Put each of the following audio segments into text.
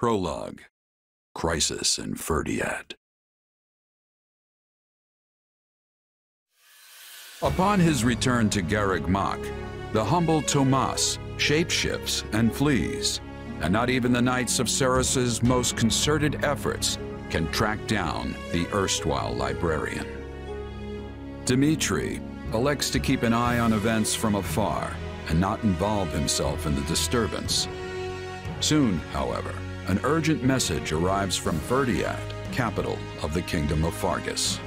Prologue, Crisis in Fhirdiad. Upon his return to Garreg Mach, the humble Tomas shapeshifts and flees, and not even the Knights of Seiros' most concerted efforts can track down the erstwhile librarian. Dimitri elects to keep an eye on events from afar and not involve himself in the disturbance. Soon, however, an urgent message arrives from Fhirdiad, capital of the Kingdom of Faerghus.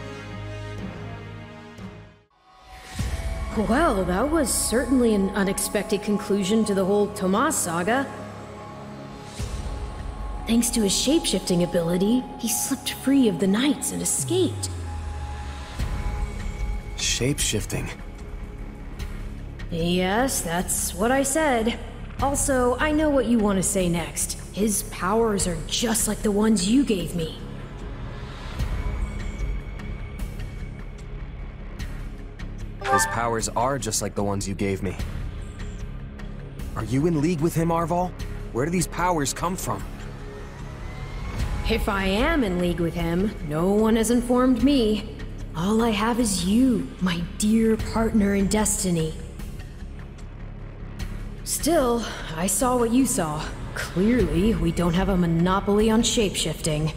Well, that was certainly an unexpected conclusion to the whole Tomas saga. Thanks to his shape-shifting ability, he slipped free of the knights and escaped. Shape-shifting? Yes, that's what I said. Also, I know what you want to say next. His powers are just like the ones you gave me. His powers are just like the ones you gave me. Are you in league with him, Arval? Where do these powers come from? If I am in league with him, no one has informed me. All I have is you, my dear partner in destiny. Still, I saw what you saw. Clearly, we don't have a monopoly on shapeshifting.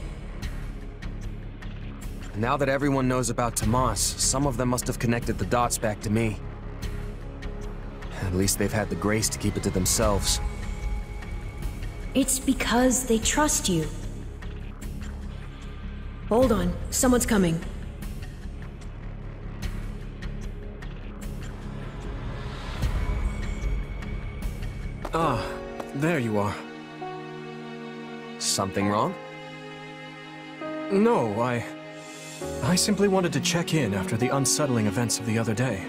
Now that everyone knows about Tomas, some of them must have connected the dots back to me. At least they've had the grace to keep it to themselves. It's because they trust you. Hold on, someone's coming. Ah, there you are. Something wrong? No, I simply wanted to check in after the unsettling events of the other day.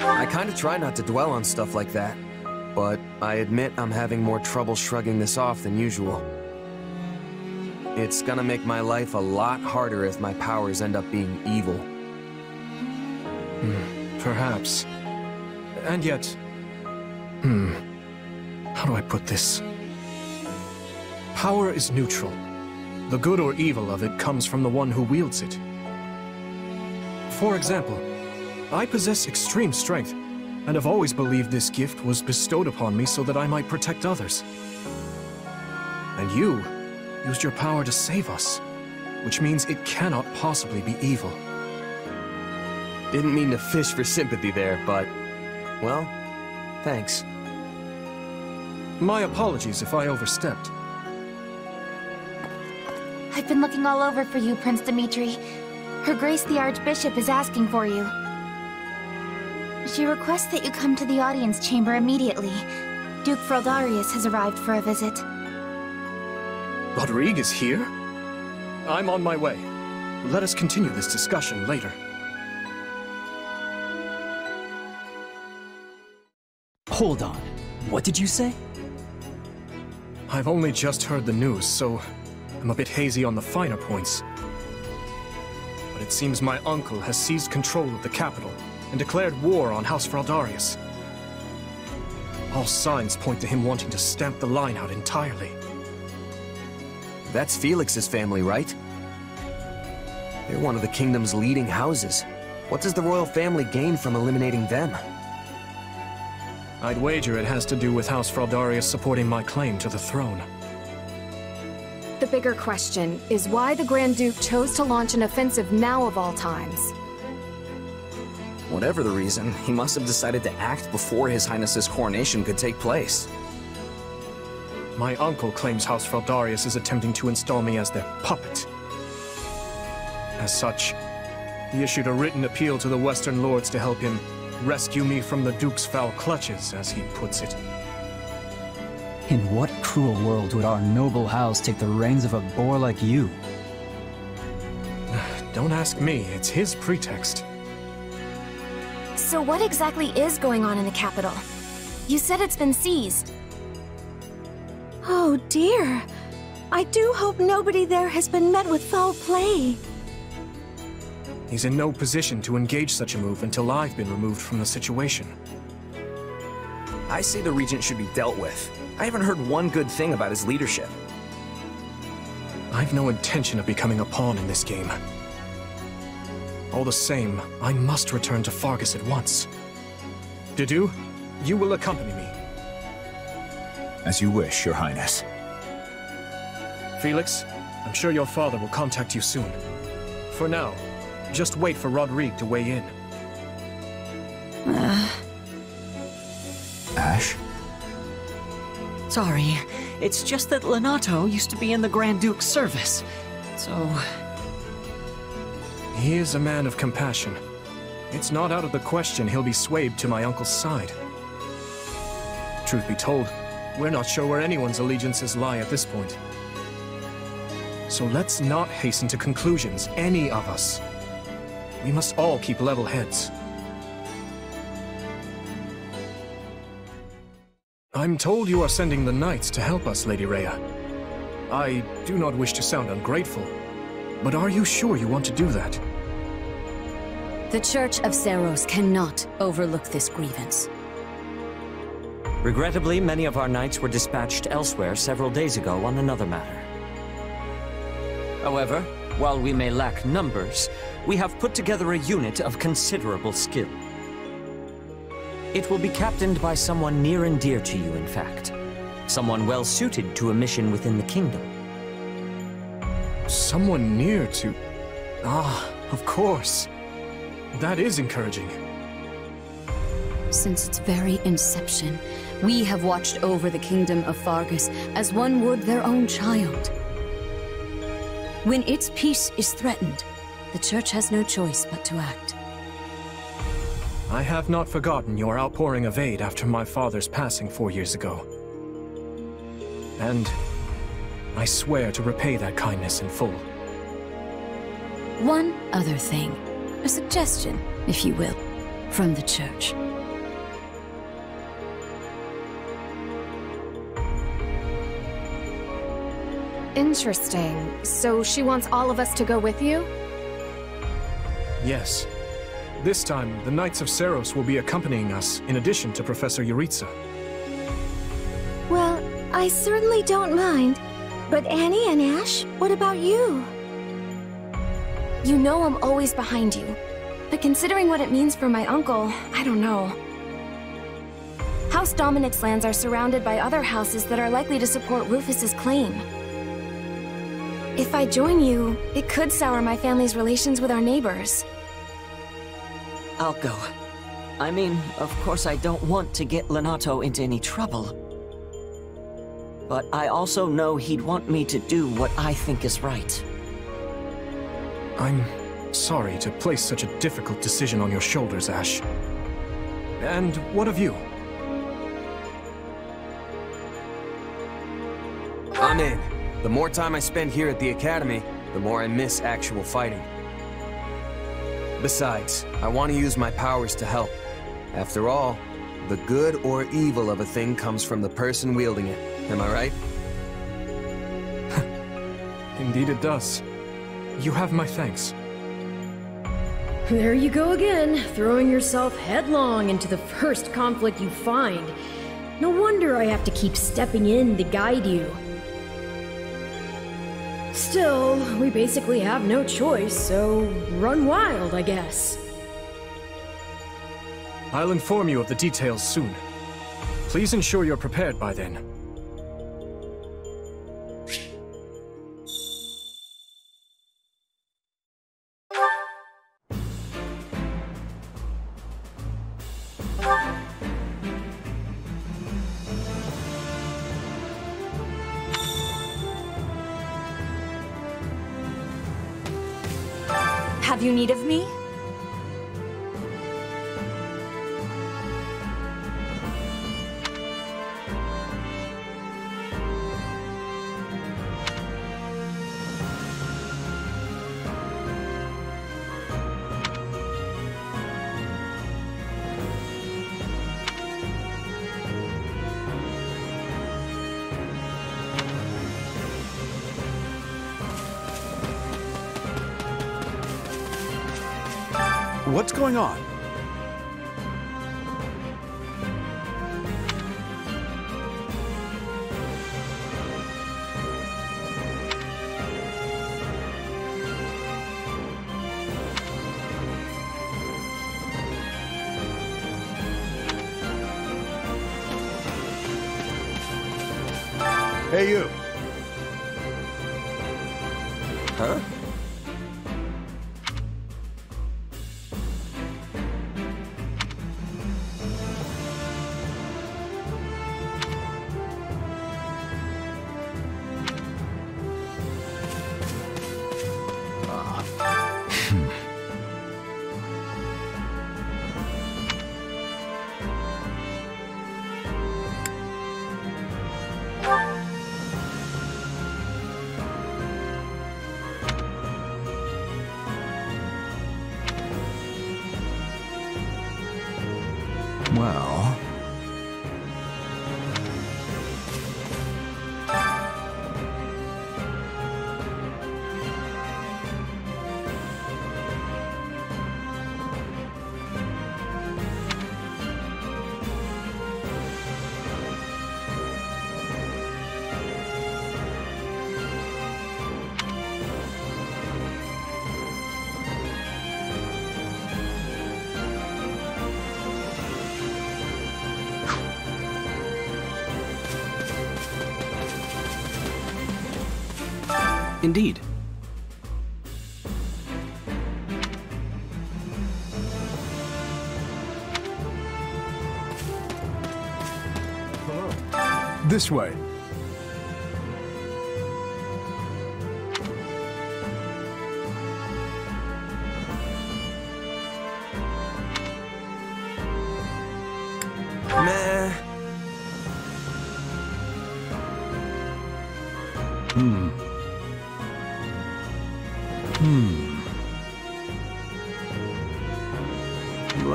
I kind of try not to dwell on stuff like that, but I admit I'm having more trouble shrugging this off than usual. It's gonna make my life a lot harder if my powers end up being evil. Perhaps. And yet... How do I put this? Power is neutral. The good or evil of it comes from the one who wields it. For example, I possess extreme strength, and have always believed this gift was bestowed upon me so that I might protect others. And you used your power to save us, which means it cannot possibly be evil. Didn't mean to fish for sympathy there, but... well, thanks. My apologies if I overstepped. I've been looking all over for you, Prince Dimitri. Her Grace the Archbishop is asking for you. She requests that you come to the audience chamber immediately. Duke Fraldarius has arrived for a visit. Rodrigue is here? I'm on my way. Let us continue this discussion later. Hold on. What did you say? I've only just heard the news, so... I'm a bit hazy on the finer points, but it seems my uncle has seized control of the capital and declared war on House Fraldarius. All signs point to him wanting to stamp the line out entirely. That's Felix's family, right? They're one of the kingdom's leading houses. What does the royal family gain from eliminating them? I'd wager it has to do with House Fraldarius supporting my claim to the throne. The bigger question is why the Grand Duke chose to launch an offensive now of all times. Whatever the reason, he must have decided to act before His Highness's coronation could take place. My uncle claims House Fraldarius is attempting to install me as their puppet. As such, he issued a written appeal to the Western Lords to help him rescue me from the Duke's foul clutches, as he puts it. In what cruel world would our noble house take the reins of a boar like you? Don't ask me, it's his pretext. So what exactly is going on in the capital? You said it's been seized. Oh dear. I do hope nobody there has been met with foul play. He's in no position to engage such a move until I've been removed from the situation. I say the regent should be dealt with. I haven't heard one good thing about his leadership. I've no intention of becoming a pawn in this game. All the same, I must return to Faerghus at once. Dedue, you will accompany me. As you wish, Your Highness. Felix, I'm sure your father will contact you soon. For now, just wait for Rodrigue to weigh in. Ash? Sorry, it's just that Lonato used to be in the Grand Duke's service, so... He is a man of compassion. It's not out of the question he'll be swayed to my uncle's side. Truth be told, we're not sure where anyone's allegiances lie at this point. So let's not hasten to conclusions, any of us. We must all keep level heads. I'm told you are sending the knights to help us, Lady Rhea. I do not wish to sound ungrateful, but are you sure you want to do that? The Church of Seiros cannot overlook this grievance. Regrettably, many of our knights were dispatched elsewhere several days ago on another matter. However, while we may lack numbers, we have put together a unit of considerable skill. It will be captained by someone near and dear to you, in fact. Someone well-suited to a mission within the kingdom. Someone near to... Ah, of course. That is encouraging. Since its very inception, we have watched over the Kingdom of Faerghus as one would their own child. When its peace is threatened, the Church has no choice but to act. I have not forgotten your outpouring of aid after my father's passing 4 years ago. And I swear to repay that kindness in full. One other thing, a suggestion, if you will, from the Church. Interesting. So she wants all of us to go with you? Yes. This time, the Knights of Seiros will be accompanying us, in addition to Professor Jeritza. Well, I certainly don't mind. But Annie and Ash, what about you? You know I'm always behind you. But considering what it means for my uncle, I don't know. House Dominic's lands are surrounded by other houses that are likely to support Rufus's claim. If I join you, it could sour my family's relations with our neighbors. I'll go. I mean, of course I don't want to get Lonato into any trouble. But I also know he'd want me to do what I think is right. I'm sorry to place such a difficult decision on your shoulders, Ash. And what of you? I'm in. The more time I spend here at the Academy, the more I miss actual fighting. Besides, I want to use my powers to help. After all, the good or evil of a thing comes from the person wielding it. Am I right? Indeed it does. You have my thanks. There you go again, throwing yourself headlong into the first conflict you find. No wonder I have to keep stepping in to guide you. Still, we basically have no choice, so run wild, I guess. I'll inform you of the details soon. Please ensure you're prepared by then. Have you need of me? What's going on? Hey, you. Huh? Indeed. Hello. This way.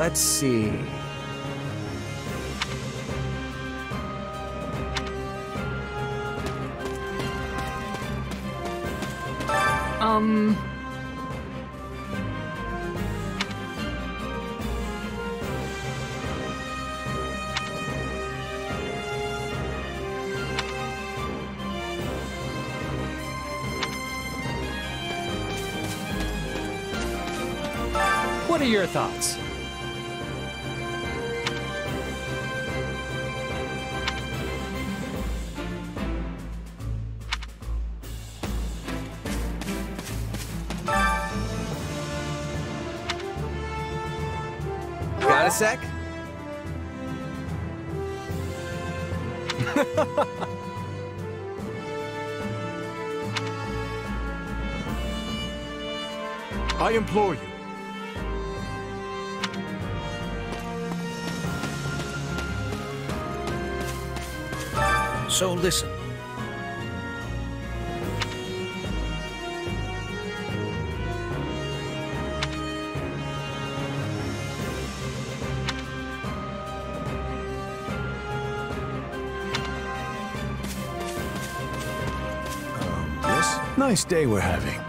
Let's see. What are your thoughts? A sec. I implore you. So listen. Nice day we're having.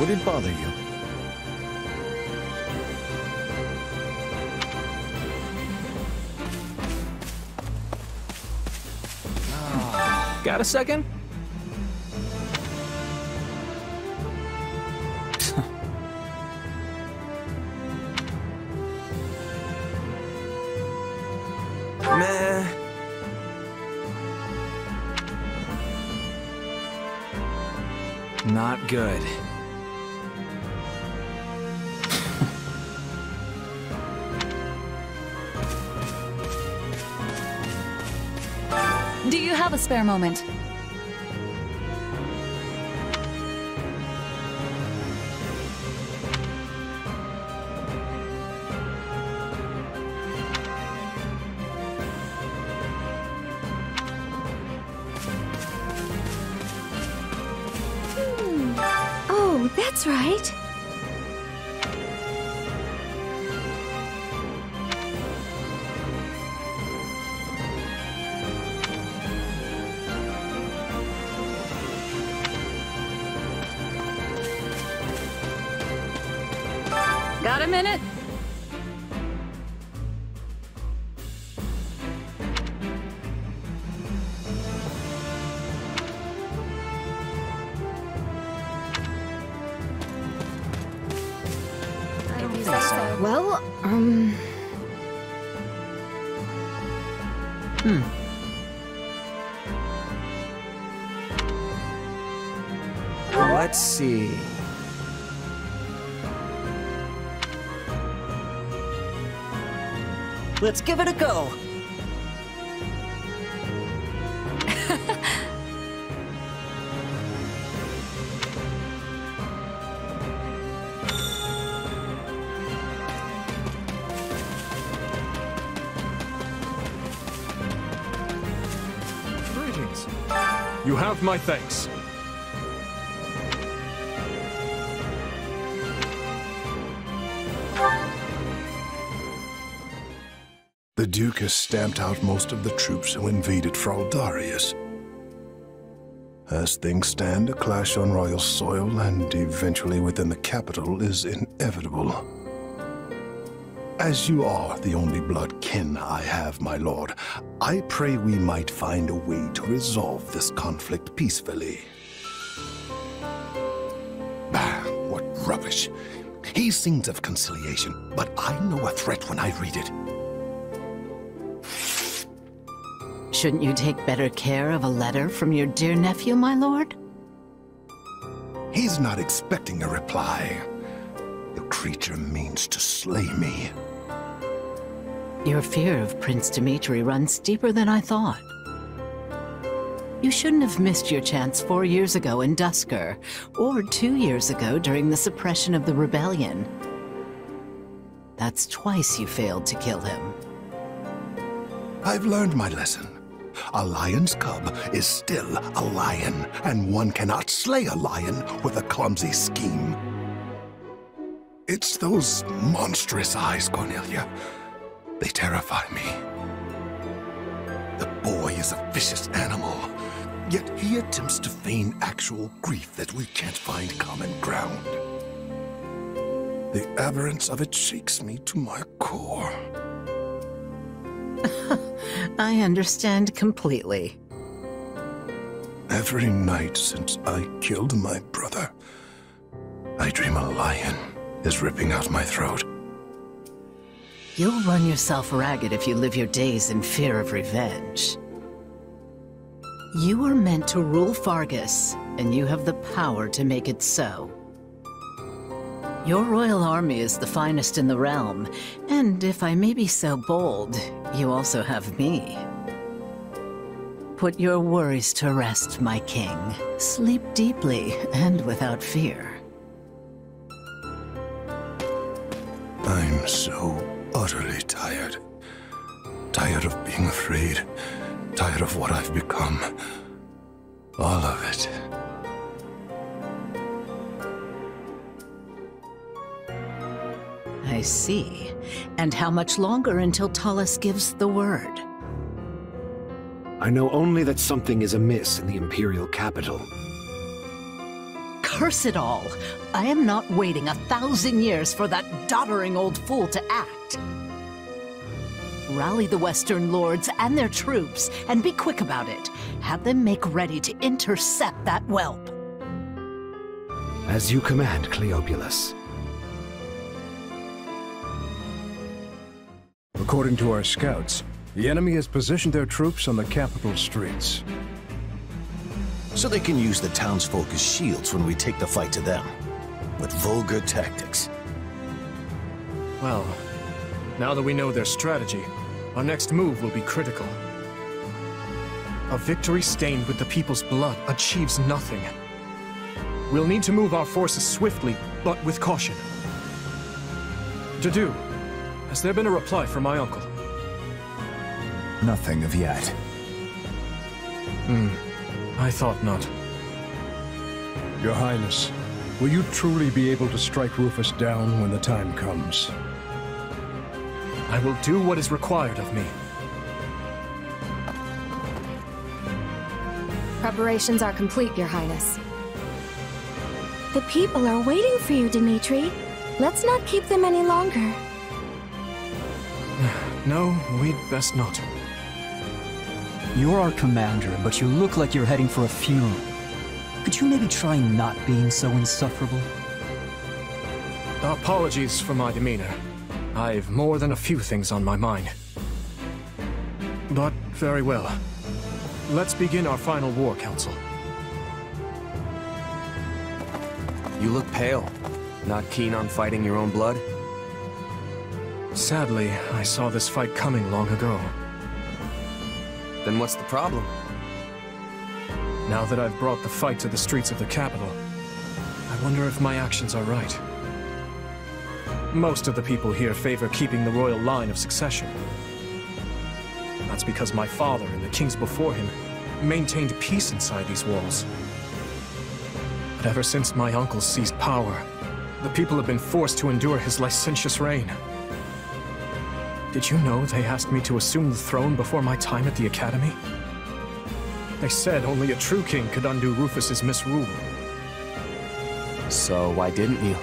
Would it bother you? Got a second? Not good. Do you have a spare moment? That's right. Got a minute? Well, Let's see. Let's give it a go. Greetings. You have my thanks. The Duke has stamped out most of the troops who invaded Fraldarius. As things stand, a clash on royal soil and eventually within the capital is inevitable. As you are the only blood kin I have, my lord, I pray we might find a way to resolve this conflict peacefully. Bah, what rubbish. He sings of conciliation, but I know a threat when I read it. Shouldn't you take better care of a letter from your dear nephew, my lord? He's not expecting a reply. The creature means to slay me. Your fear of Prince Dimitri runs deeper than I thought. You shouldn't have missed your chance 4 years ago in Duscur, or 2 years ago during the suppression of the rebellion. That's twice you failed to kill him. I've learned my lesson. A lion's cub is still a lion, and one cannot slay a lion with a clumsy scheme. It's those monstrous eyes, Cornelia. They terrify me. The boy is a vicious animal, yet he attempts to feign actual grief that we can't find common ground. The aberrance of it shakes me to my core. I understand completely. Every night since I killed my brother, I dream a lion is ripping out my throat. You'll run yourself ragged if you live your days in fear of revenge. You were meant to rule Faerghus, and you have the power to make it so. Your royal army is the finest in the realm, and if I may be so bold, you also have me. Put your worries to rest, my king. Sleep deeply and without fear. I'm so utterly tired. Tired of being afraid. Tired of what I've become. All of it. I see. And how much longer until Tullus gives the word? I know only that something is amiss in the Imperial capital. Curse it all! I am not waiting 1,000 years for that doddering old fool to act. Rally the Western Lords and their troops, and be quick about it. Have them make ready to intercept that whelp. As you command, Cleobulus. According to our scouts, the enemy has positioned their troops on the capital streets. So they can use the townsfolk as shields when we take the fight to them. With vulgar tactics. Well, now that we know their strategy, our next move will be critical. A victory stained with the people's blood achieves nothing. We'll need to move our forces swiftly, but with caution. Dedue. Has there been a reply from my uncle? Nothing of yet. I thought not. Your Highness, will you truly be able to strike Rufus down when the time comes? I will do what is required of me. Preparations are complete, Your Highness. The people are waiting for you, Dimitri. Let's not keep them any longer. No, we'd best not. You're our commander, but you look like you're heading for a funeral. Could you maybe try not being so insufferable? Apologies for my demeanor. I've more than a few things on my mind. But very well. Let's begin our final war council. You look pale. Not keen on fighting your own blood? Sadly, I saw this fight coming long ago. Then what's the problem? Now that I've brought the fight to the streets of the capital, I wonder if my actions are right. Most of the people here favor keeping the royal line of succession. That's because my father and the kings before him maintained peace inside these walls. But ever since my uncle seized power, the people have been forced to endure his licentious reign. Did you know they asked me to assume the throne before my time at the Academy? They said only a true king could undo Rufus's misrule. So why didn't you?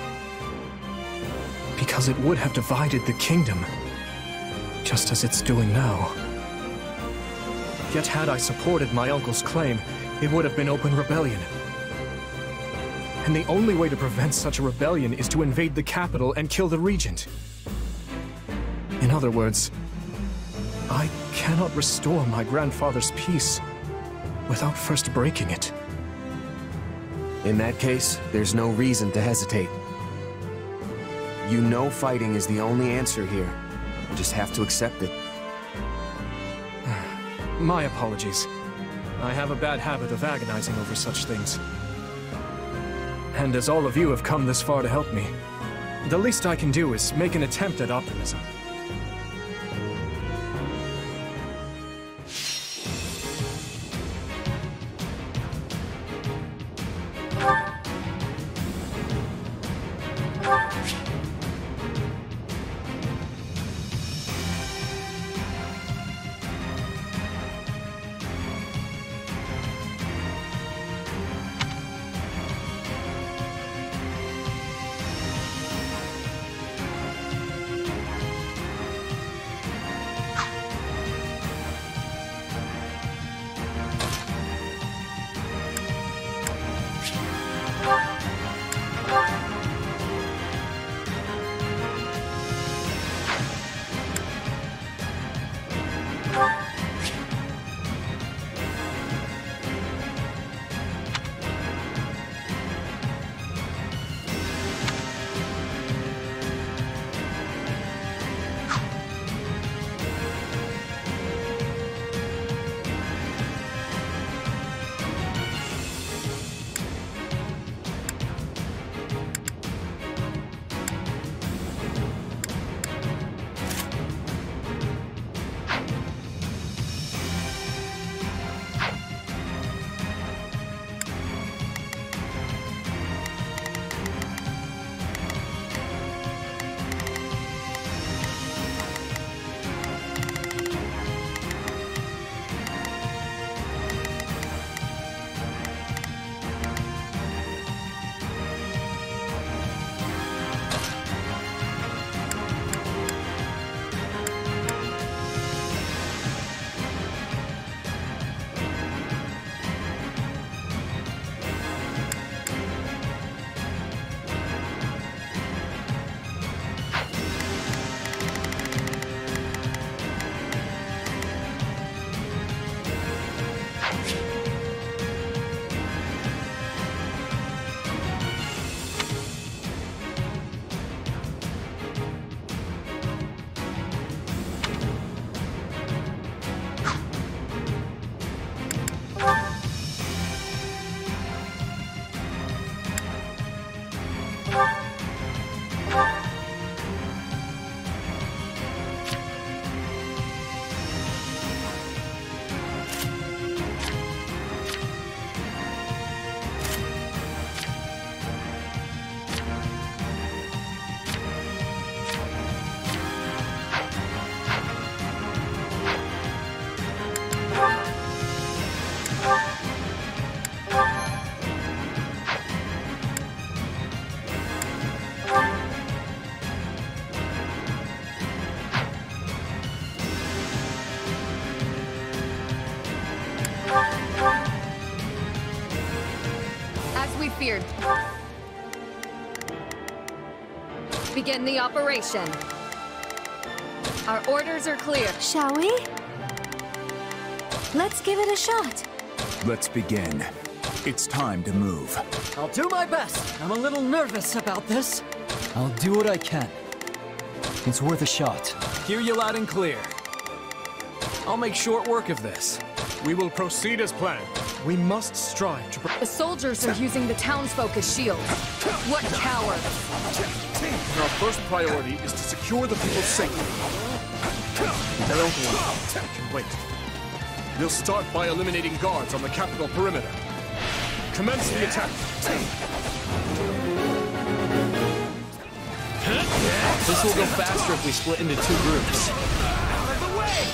Because it would have divided the kingdom, just as it's doing now. Yet had I supported my uncle's claim, it would have been open rebellion. And the only way to prevent such a rebellion is to invade the capital and kill the regent. In other words, I cannot restore my grandfather's peace without first breaking it. In that case, there's no reason to hesitate. You know fighting is the only answer here. You just have to accept it. My apologies. I have a bad habit of agonizing over such things. And as all of you have come this far to help me, the least I can do is make an attempt at optimism. Begin the operation. Our orders are clear. Shall we? Let's give it a shot. Let's begin. It's time to move. I'll do my best. I'm a little nervous about this. I'll do what I can. It's worth a shot. Hear you loud and clear. I'll make short work of this. We will proceed as planned. We must strive to... The soldiers are using the townsfolk as shields. What cowards! Our first priority is to secure the people's safety. Their own ones can wait. We'll start by eliminating guards on the capital perimeter. Commence the attack. This will go faster if we split into two groups. Out of the way!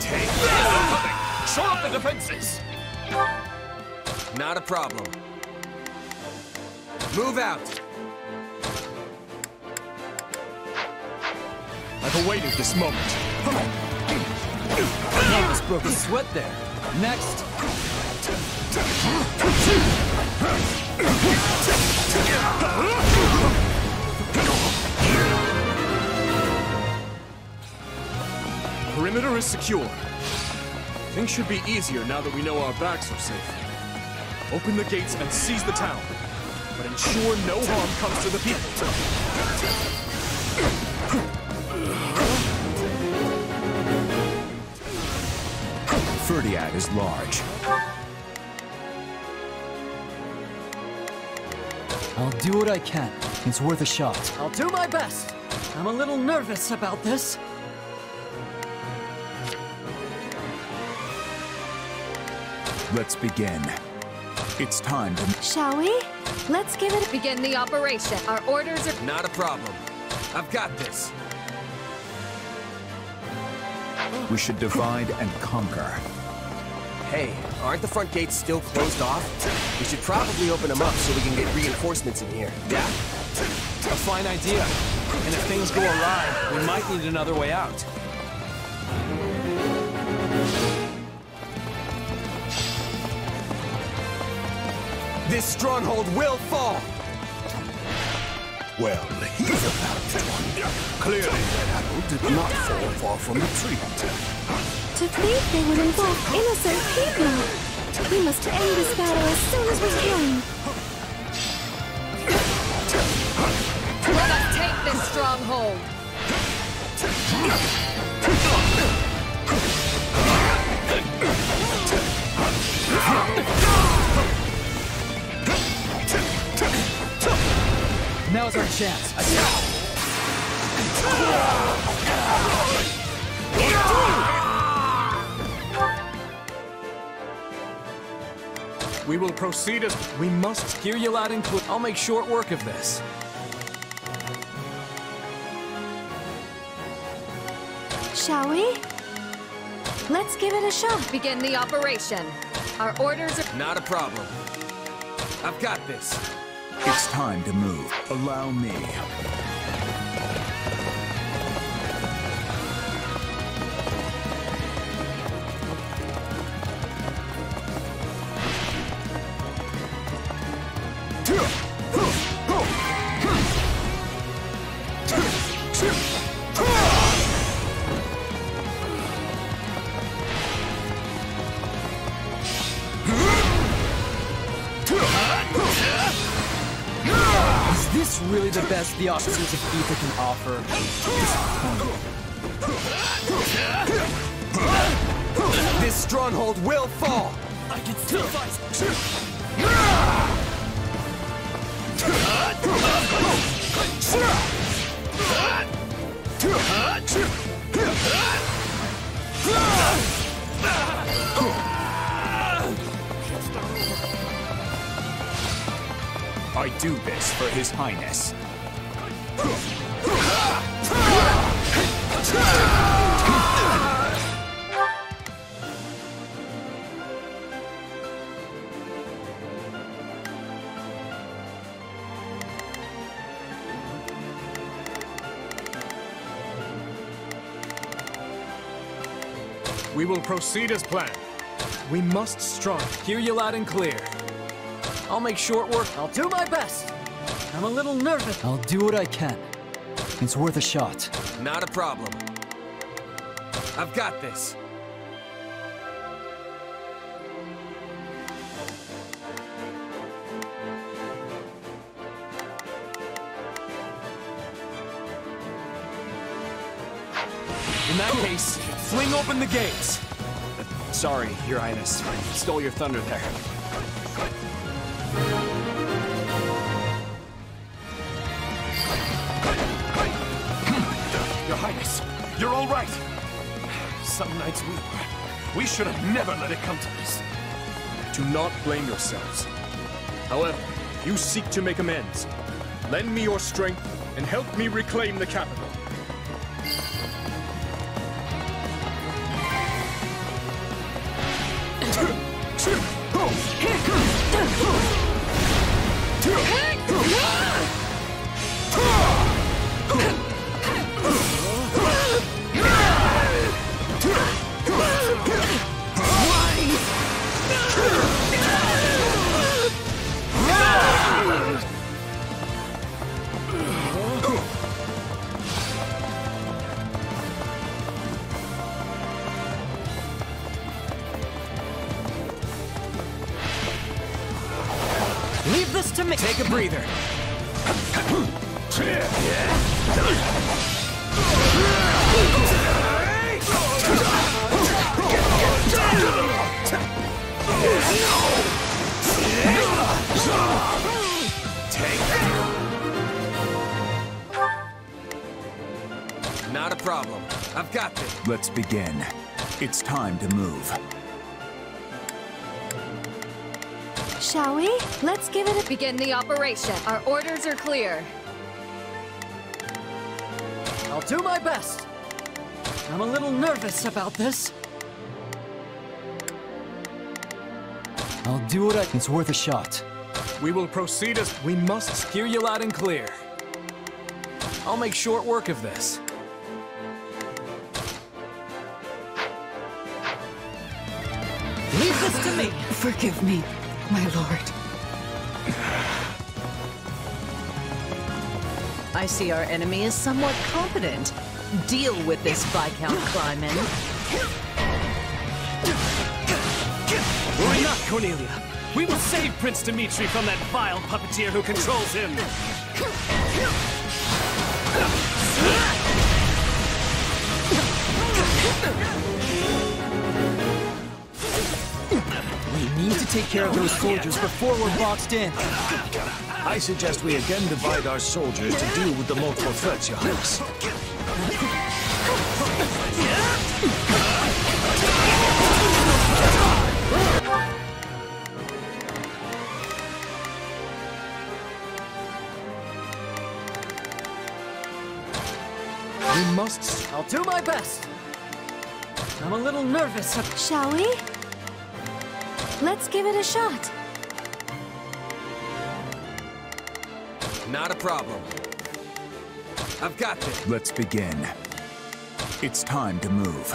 Take that! Shore up the defenses! Not a problem. Move out! I've awaited this moment. Almost broke a sweat there. Next. Perimeter is secure. Things should be easier now that we know our backs are safe. Open the gates and seize the town, but ensure no harm comes to the people. Fhirdiad is large. I'll do what I can. It's worth a shot. I'll do my best. I'm a little nervous about this. Let's begin. It's time to... Shall we? Let's give it... Begin the operation. Our orders are... Not a problem. I've got this. We should divide and conquer. Hey, aren't the front gates still closed off? We should probably open them up so we can get reinforcements in here. Yeah, a fine idea. And if things go awry, we might need another way out. This stronghold will fall! Well, he's about to. Clearly, that apple did not fall far from the tree. To think they would involve innocent people. We must end this battle as soon as we can. Let us take this stronghold. Now's our chance. Attack! We will proceed as... We must hear you loud and clear. I'll make short work of this. Shall we? Let's give it a shot. Begin the operation. Our orders are... Not a problem. I've got this. It's time to move. Allow me. The officers of FIFA can offer. This stronghold will fall. I can still fight. I do this for His Highness. We will proceed as planned. We must strive. Hear you loud and clear. I'll make short work. I'll do my best. I'm a little nervous. I'll do what I can. It's worth a shot. Not a problem. I've got this. In that case, fling open the gates. Sorry, Your Highness. I stole your thunder there. Your Highness, you're all right. Some nights we should have never let it come to this. Do not blame yourselves. However, you seek to make amends. Lend me your strength and help me reclaim the capital. Let's begin. It's time to move. Shall we? Let's give it a begin the operation. Our orders are clear. I'll do my best. I'm a little nervous about this. I'll do it. It's worth a shot. We will proceed as we must. Hear you loud and clear. I'll make short work of this. To me. Forgive me, my lord. I see our enemy is somewhat competent. Deal with this, Viscount Kleiman. Why not, Cornelia? We will save Prince Dimitri from that vile puppeteer who controls him. We need to take care of those soldiers before we're boxed in. I suggest we again divide our soldiers to deal with the multiple threats, Your Highness. We must... I'll do my best. I'm a little nervous. Shall we? Let's give it a shot. Not a problem. I've got this. Let's begin. It's time to move.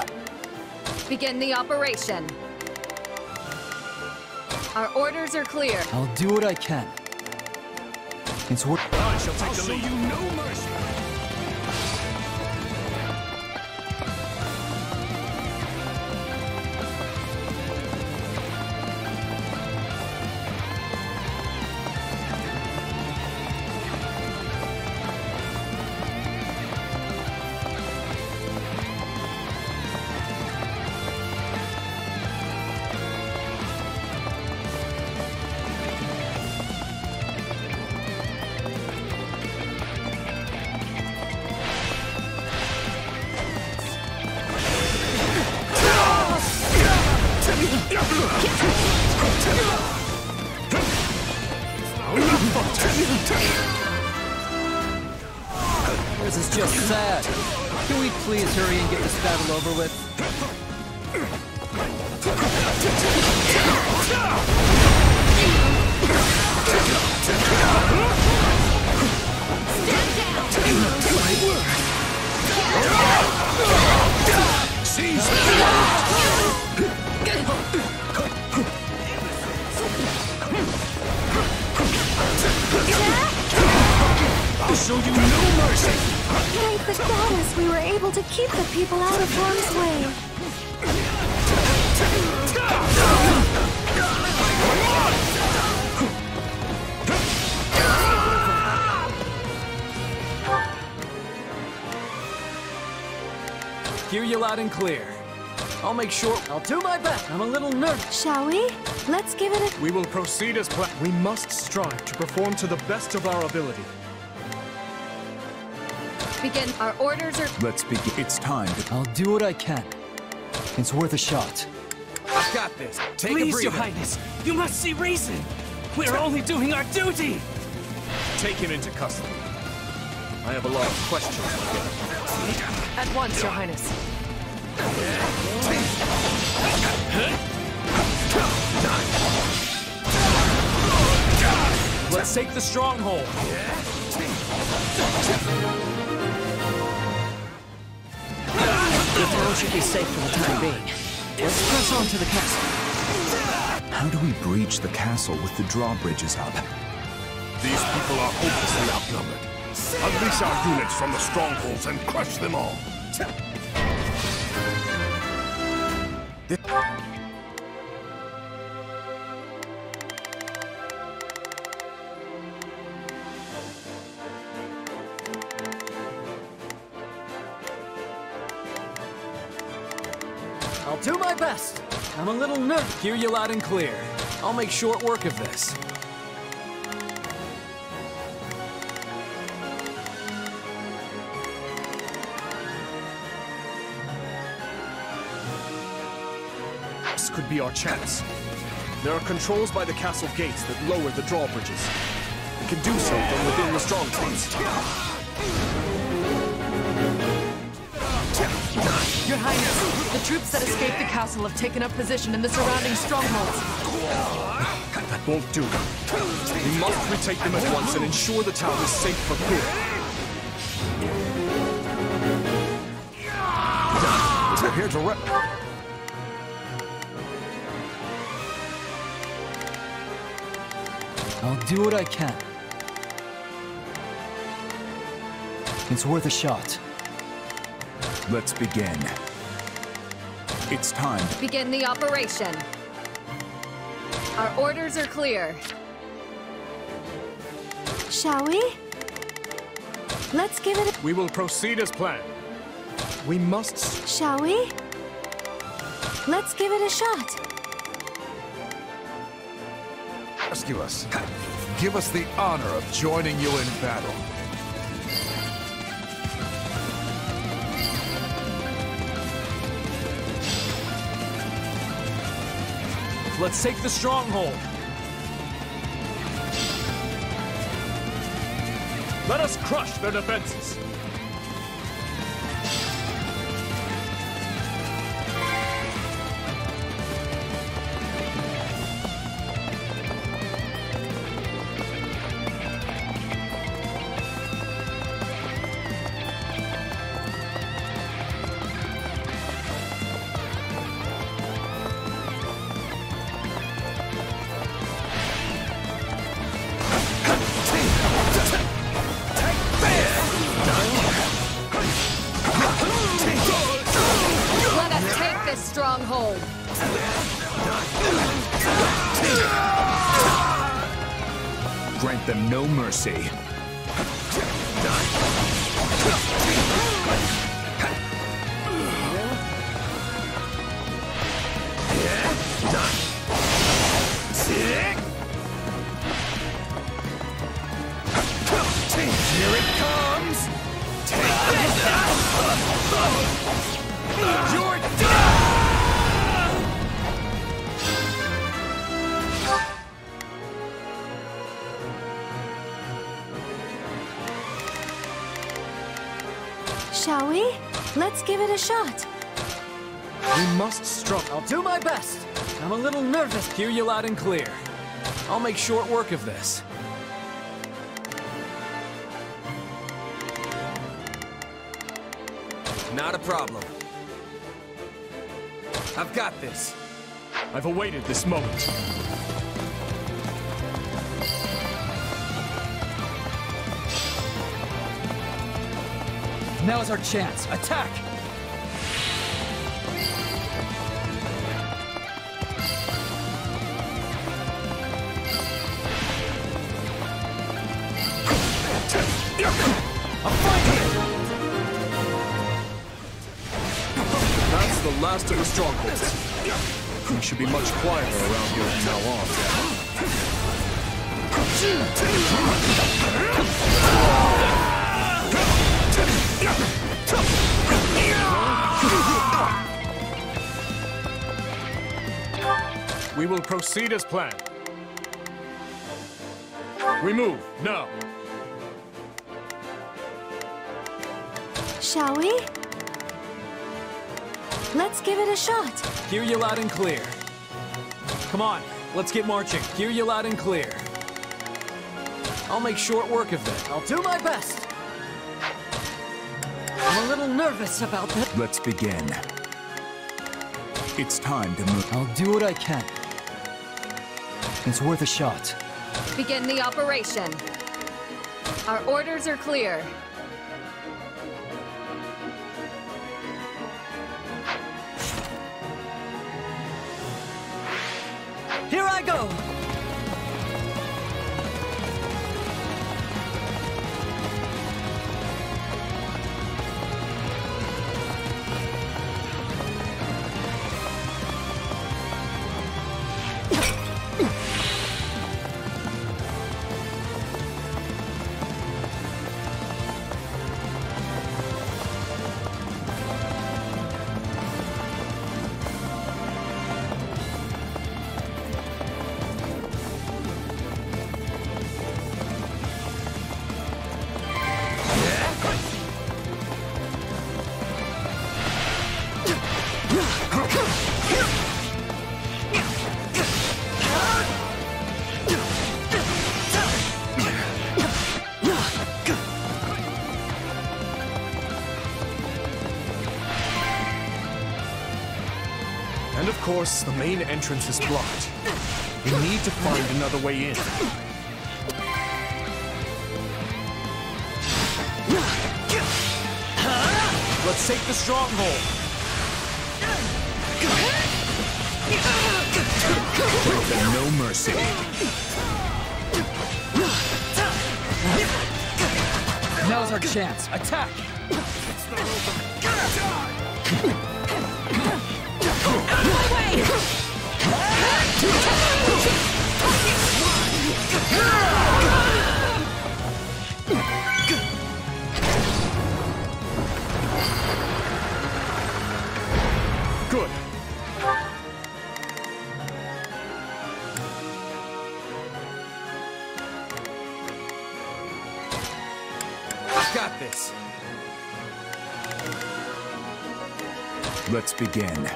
Begin the operation. Our orders are clear. I'll do what I can. It's what I shall take the lead. I'll show you no mercy. Yeah! I'll show you no mercy! Thank the goddess we were able to keep the people out of harm's way. Hear you loud and clear. I'll make sure I'll do my best. I'm a little nervous. Shall we? Let's give it a... We will proceed as planned. We must strive to perform to the best of our ability. Begin. Our orders are... Let's begin. It's time to... I'll do what I can. It's worth a shot. I've got this. Take a breather. Please, Your Highness. You must see reason. We're only doing our duty. Take him into custody. I have a lot of questions to get. At once, Your Highness. Let's take the stronghold. The throne should be safe for the time being. Let's press on to the castle. How do we breach the castle with the drawbridges up? These people are hopelessly outnumbered. Unleash our units from the strongholds and crush them all. I'll do my best. I'm a little nervous. Hear you loud and clear. I'll make short work of this. Could be our chance. There are controls by the castle gates that lower the drawbridges. We can do so from within the strongholds. Your Highness, the troops that escaped the castle have taken up position in the surrounding strongholds. That won't do. We must retake them at once and ensure the town is safe for good. We're here to rep. I'll do what I can. It's worth a shot. Let's begin. It's time. Begin the operation. Our orders are clear. Shall we? Let's give it a... We will proceed as planned. We must... Shall we? Let's give it a shot. Rescue us. Give us the honor of joining you in battle. Let's take the stronghold. Let us crush their defenses. See. Shot. We must struggle. I'll do my best. I'm a little nervous. Hear you loud and clear. I'll make short work of this. Not a problem. I've got this. I've awaited this moment. Now is our chance. Attack! I'll find you! That's the last of the strongholds. We should be much quieter around here from now on. We will proceed as planned. We move now. Shall we? Let's give it a shot. Hear you loud and clear. Come on, let's get marching. Hear you loud and clear. I'll make short work of it. I'll do my best. I'm a little nervous about that. Let's begin. It's time to move. I'll do what I can. It's worth a shot. Begin the operation. Our orders are clear. Here I go! Of course, the main entrance is blocked. We need to find another way in. Let's take the stronghold. No mercy. Now's our chance. Attack! Good. I've got this. Let's begin.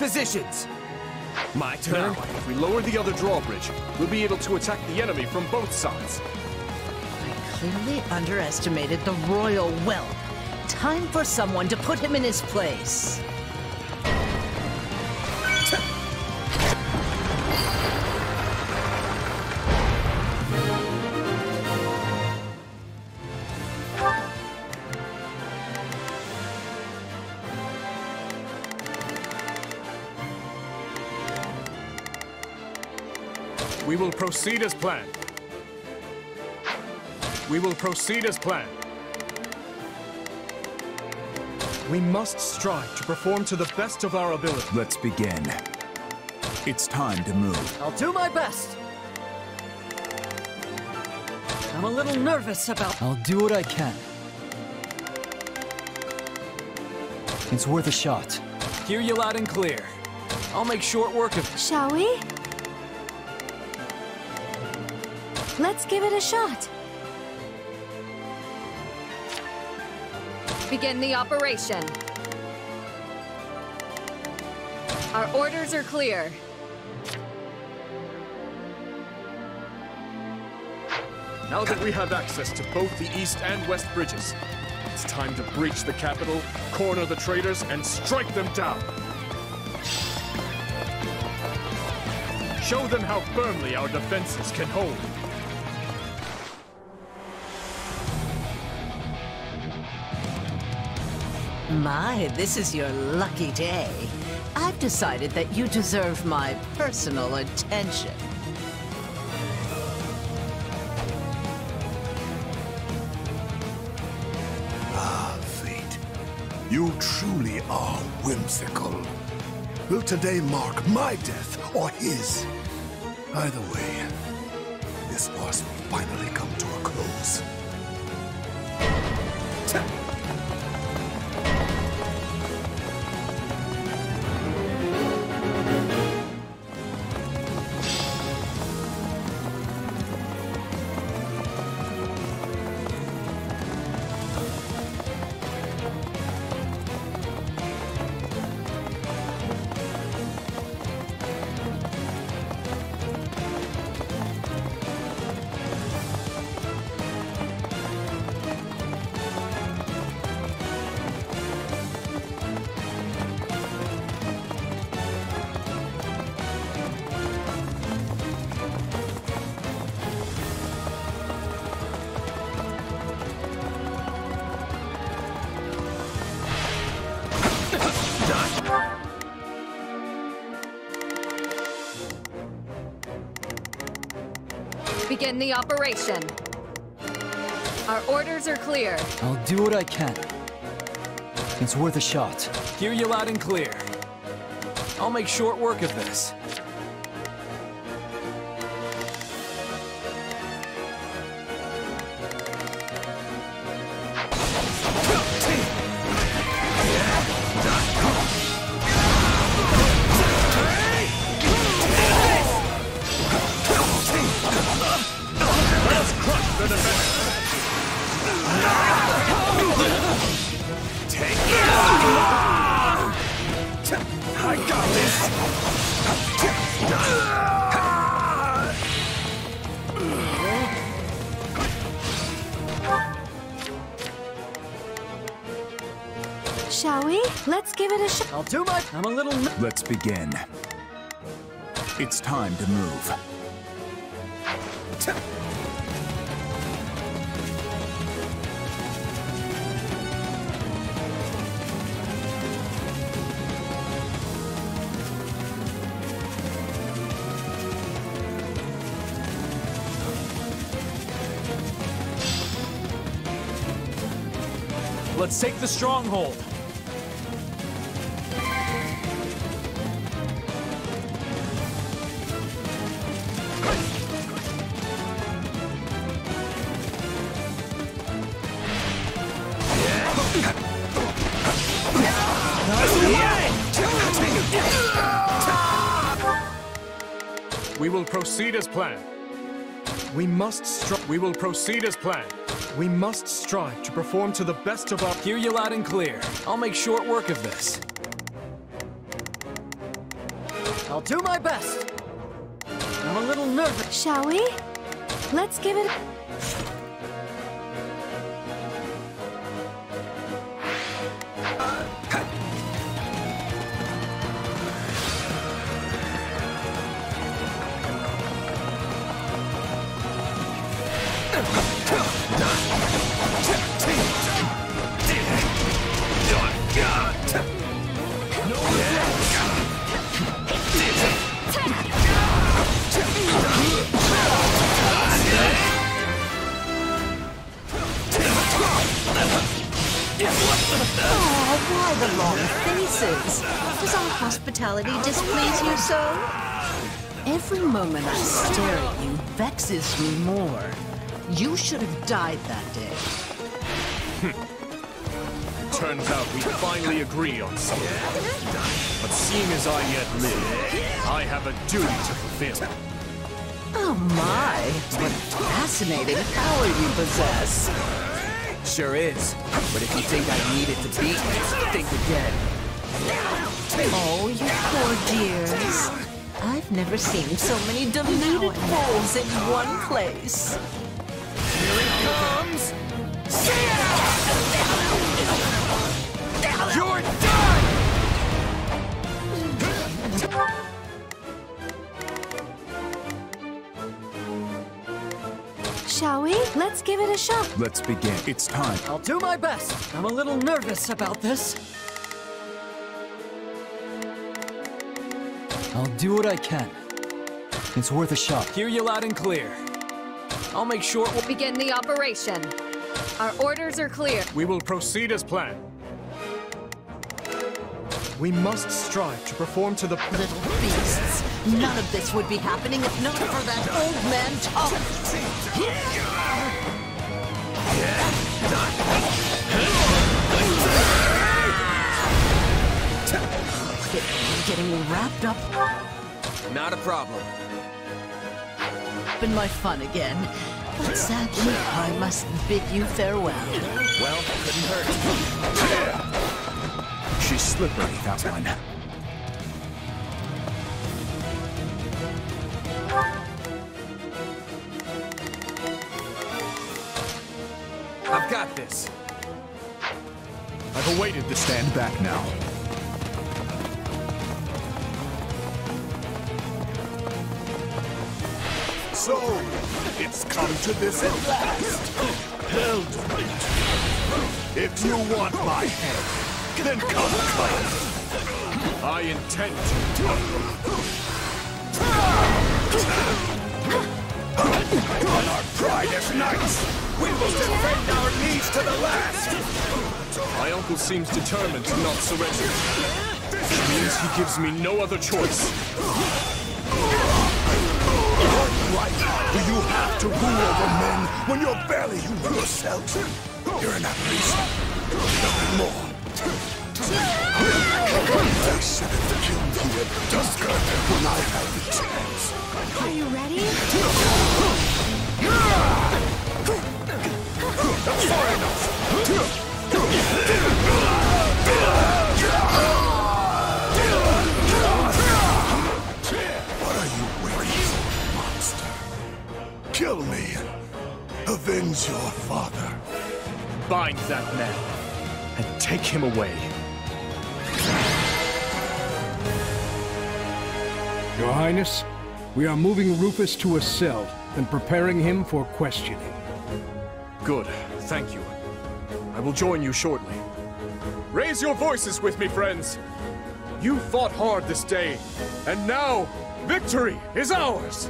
Positions. My turn. Now, if we lower the other drawbridge, we'll be able to attack the enemy from both sides. I clearly underestimated the royal whelp. Time for someone to put him in his place. We will proceed as planned. We will proceed as planned. We must strive to perform to the best of our ability. Let's begin. It's time to move. I'll do my best. I'm a little nervous about... I'll do what I can. It's worth a shot. Hear you loud and clear. I'll make short work of... Shall we? Let's give it a shot. Begin the operation. Our orders are clear. Now that we have access to both the east and west bridges, it's time to breach the capital, corner the traitors, and strike them down. Show them how firmly our defenses can hold. My, this is your lucky day. I've decided that you deserve my personal attention. Ah, fate. You truly are whimsical. Will today mark my death or his? Either way, this farce will finally come to a close. Begin the operation. Our orders are clear. I'll do what I can. It's worth a shot. Hear you loud and clear. I'll make short work of this. I'll do my... I'm a little... Let's begin. It's time to move. Let's take the stronghold. Proceed as planned. We must strive to perform to the best of our... Hear you loud and clear. I'll make short work of this. I'll do my best. I'm a little nervous. Shall we? Let's give it... When I stare at you, vexes me more. You should have died that day. Turns out we finally agree on something. But seeing as I yet live, I have a duty to fulfill. Oh my, what fascinating power you possess. Sure is, but if you think I need it to beat me, think again. Oh, you poor dears. I've never seen so many deluded wolves in one place. Here it comes! You're done! Shall we? Let's give it a shot. Let's begin. It's time. I'll do my best. I'm a little nervous about this. I'll do what I can. It's worth a shot. Hear you loud and clear. I'll make sure we'll begin the operation. Our orders are clear. We will proceed as planned. We must strive to perform to the little beasts. None of this would be happening if not for that old man Tom. Getting all wrapped up. Not a problem. Been my fun again. But sadly, I must bid you farewell. Well, couldn't hurt. She's slippery, that one. I've got this. I've awaited to stand back now. So, it's come to this at last. Eldor, if you want my head, then come close. I intend to. On our pride as knights, we will defend our needs to the last. My uncle seems determined to not surrender. It means he gives me no other choice. Do you have to rule over men when you're barely you yourself? You're an aberration. Nothing more. I should have killed you at Duscur when I had the chance. Are you ready? Far enough. What are you waiting for? Kill me! Avenge your father! Bind that man, and take him away. Your Highness, we are moving Rufus to a cell and preparing him for questioning. Good, thank you. I will join you shortly. Raise your voices with me, friends! You fought hard this day, and now, victory is ours!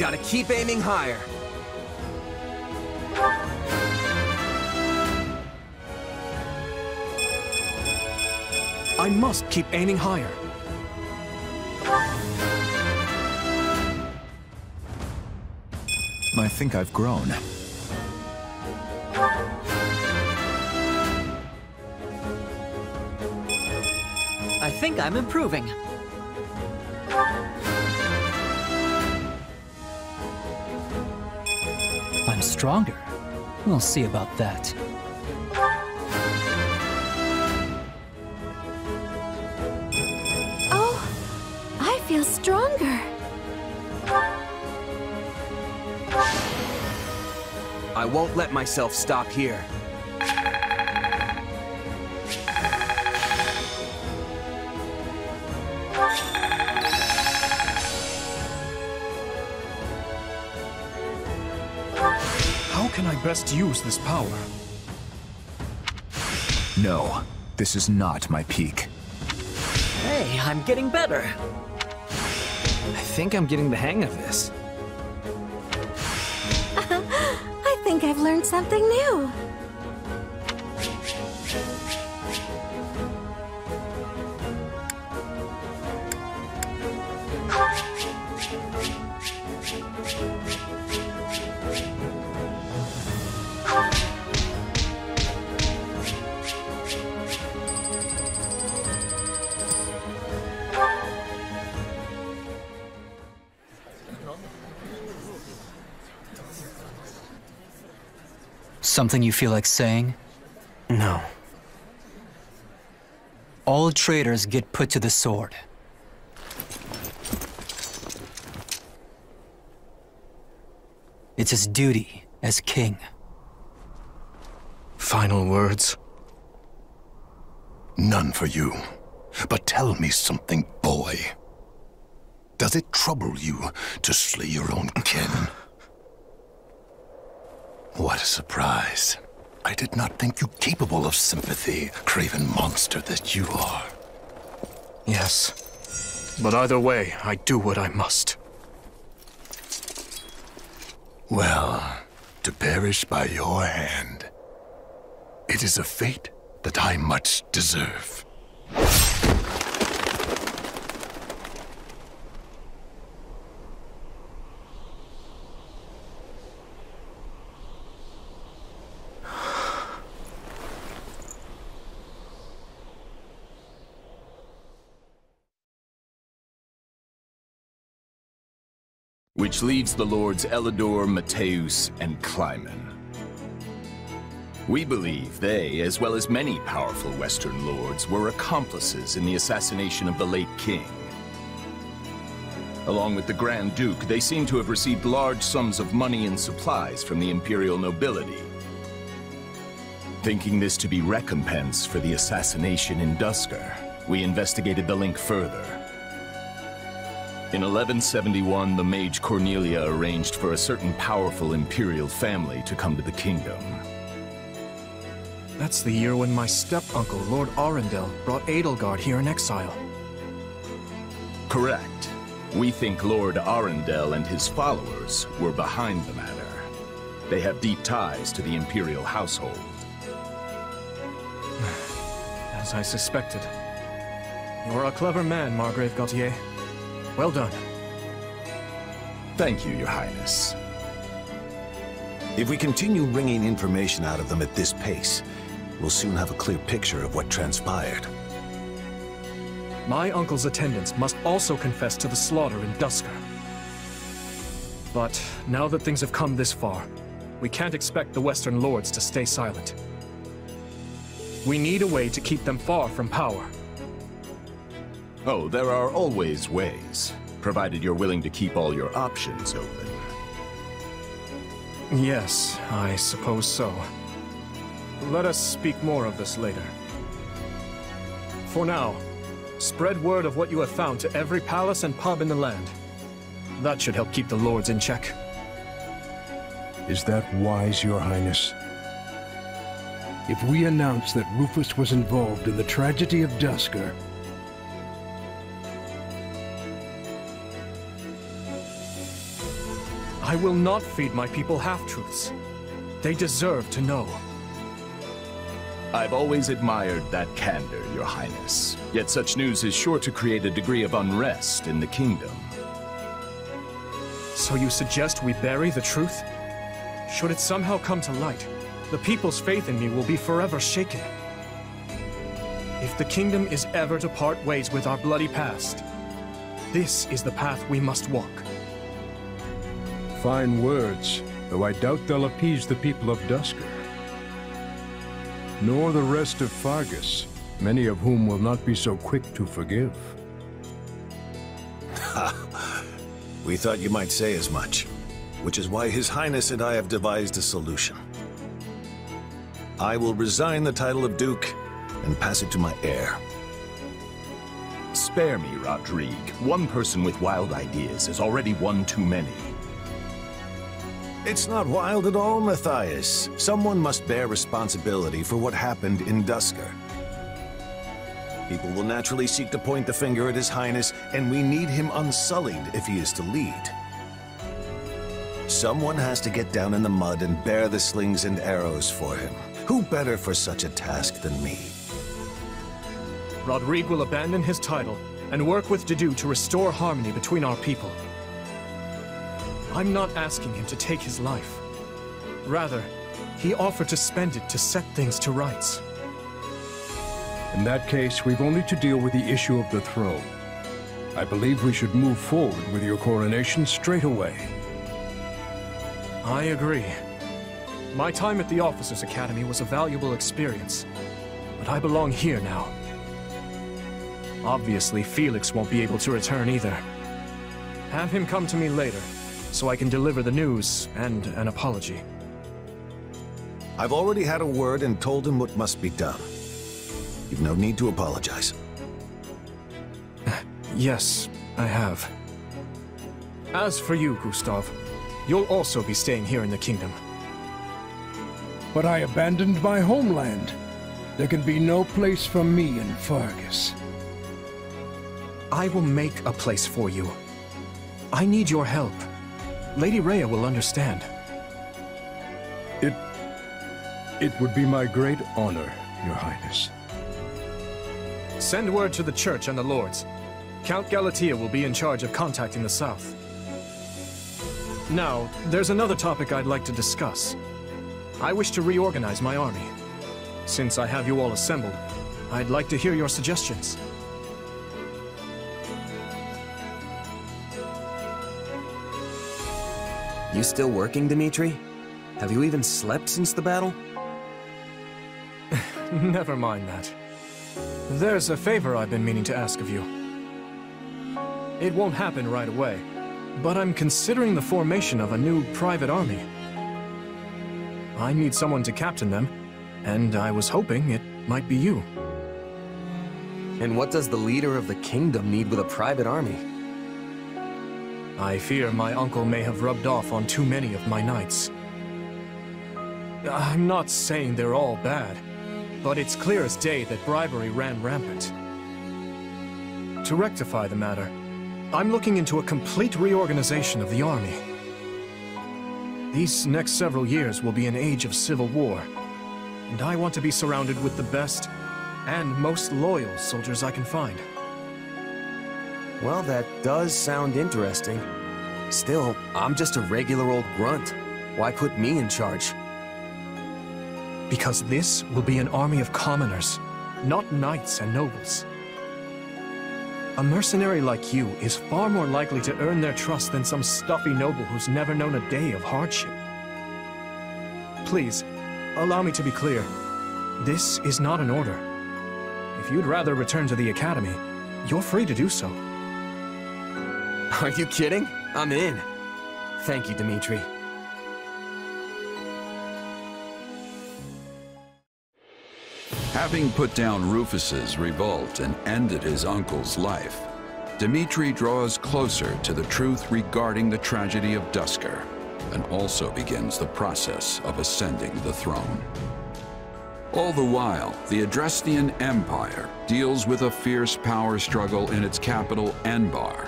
Gotta keep aiming higher. I must keep aiming higher. I think I've grown. I think I'm improving. I'm stronger. We'll see about that. Oh, I feel stronger. I won't let myself stop here. How can I best use this power? No, this is not my peak. Hey, I'm getting better. I think I'm getting the hang of this. I think I've learned something new. Something you feel like saying? No. All traitors get put to the sword. It's his duty as king. Final words? None for you. But tell me something, boy. Does it trouble you to slay your own kin? What a surprise. I did not think you capable of sympathy, craven monster that you are. Yes. But either way, I do what I must. Well, to perish by your hand. It is a fate that I much deserve. Which leaves the Lords Eldor, Mateus, and Clyman. We believe they, as well as many powerful Western Lords, were accomplices in the assassination of the late king. Along with the Grand Duke, they seem to have received large sums of money and supplies from the imperial nobility, thinking this to be recompense for the assassination in Duscur. We investigated the link further. In 1171, the mage Cornelia arranged for a certain powerful imperial family to come to the kingdom. That's the year when my step-uncle, Lord Arundel, brought Edelgard here in exile. Correct. We think Lord Arundel and his followers were behind the matter. They have deep ties to the imperial household. As I suspected. You are a clever man, Margrave Gautier. Well done. Thank you, Your Highness. If we continue wringing information out of them at this pace, we'll soon have a clear picture of what transpired. My uncle's attendants must also confess to the slaughter in Duscur. But now that things have come this far, we can't expect the Western Lords to stay silent. We need a way to keep them far from power. Oh, there are always ways, provided you're willing to keep all your options open. Yes, I suppose so. Let us speak more of this later. For now, spread word of what you have found to every palace and pub in the land. That should help keep the lords in check. Is that wise, Your Highness? If we announce that Rufus was involved in the tragedy of Duscur, I will not feed my people half-truths. They deserve to know. I've always admired that candor, Your Highness. Yet such news is sure to create a degree of unrest in the kingdom. So you suggest we bury the truth? Should it somehow come to light, the people's faith in me will be forever shaken. If the kingdom is ever to part ways with our bloody past, this is the path we must walk. Fine words, though I doubt they'll appease the people of Duscur, nor the rest of Faerghus, many of whom will not be so quick to forgive. Ha! We thought you might say as much, which is why His Highness and I have devised a solution. I will resign the title of Duke and pass it to my heir. Spare me, Rodrigue. One person with wild ideas is already one too many. It's not wild at all, Matthias. Someone must bear responsibility for what happened in Duscur. People will naturally seek to point the finger at His Highness, and we need him unsullied if he is to lead. Someone has to get down in the mud and bear the slings and arrows for him. Who better for such a task than me? Rodrigue will abandon his title and work with Dedue to restore harmony between our people. I'm not asking him to take his life. Rather, he offered to spend it to set things to rights. In that case, we've only to deal with the issue of the throne. I believe we should move forward with your coronation straight away. I agree. My time at the Officers' Academy was a valuable experience, but I belong here now. Obviously, Felix won't be able to return either. Have him come to me later. so I can deliver the news and an apology. I've already had a word and told him what must be done. You've no need to apologize. Yes, I have. As for you, Gustav, you'll also be staying here in the kingdom. But I abandoned my homeland. There can be no place for me in Faerghus. I will make a place for you. I need your help. Lady Rhea will understand. It would be my great honor, Your Highness. Send word to the Church and the Lords. Count Galatea will be in charge of contacting the South. Now, there's another topic I'd like to discuss. I wish to reorganize my army. Since I have you all assembled, I'd like to hear your suggestions. You still working, Dimitri? Have you even slept since the battle? Never mind that. There's a favor I've been meaning to ask of you. It won't happen right away, but I'm considering the formation of a new private army. I need someone to captain them, and I was hoping it might be you. And what does the leader of the kingdom need with a private army? I fear my uncle may have rubbed off on too many of my knights. I'm not saying they're all bad, but it's clear as day that bribery ran rampant. To rectify the matter, I'm looking into a complete reorganization of the army. These next several years will be an age of civil war, and I want to be surrounded with the best and most loyal soldiers I can find. Well, that does sound interesting. Still, I'm just a regular old grunt. Why put me in charge? Because this will be an army of commoners, not knights and nobles. A mercenary like you is far more likely to earn their trust than some stuffy noble who's never known a day of hardship. Please, allow me to be clear. This is not an order. If you'd rather return to the Academy, you're free to do so. Are you kidding? I'm in. Thank you, Dimitri. Having put down Rufus's revolt and ended his uncle's life, Dimitri draws closer to the truth regarding the tragedy of Duscur, and also begins the process of ascending the throne. All the while, the Adrestian Empire deals with a fierce power struggle in its capital, Anbar,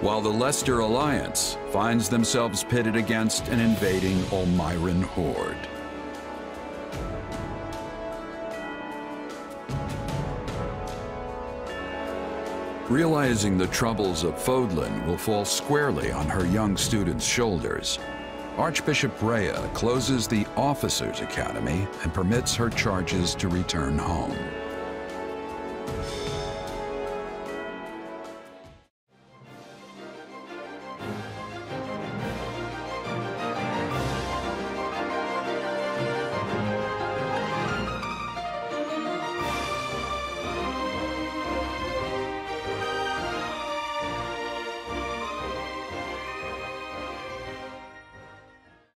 while the Leicester Alliance finds themselves pitted against an invading Olmyran horde. Realizing the troubles of Fodlan will fall squarely on her young students' shoulders, Archbishop Rhea closes the Officers' Academy and permits her charges to return home.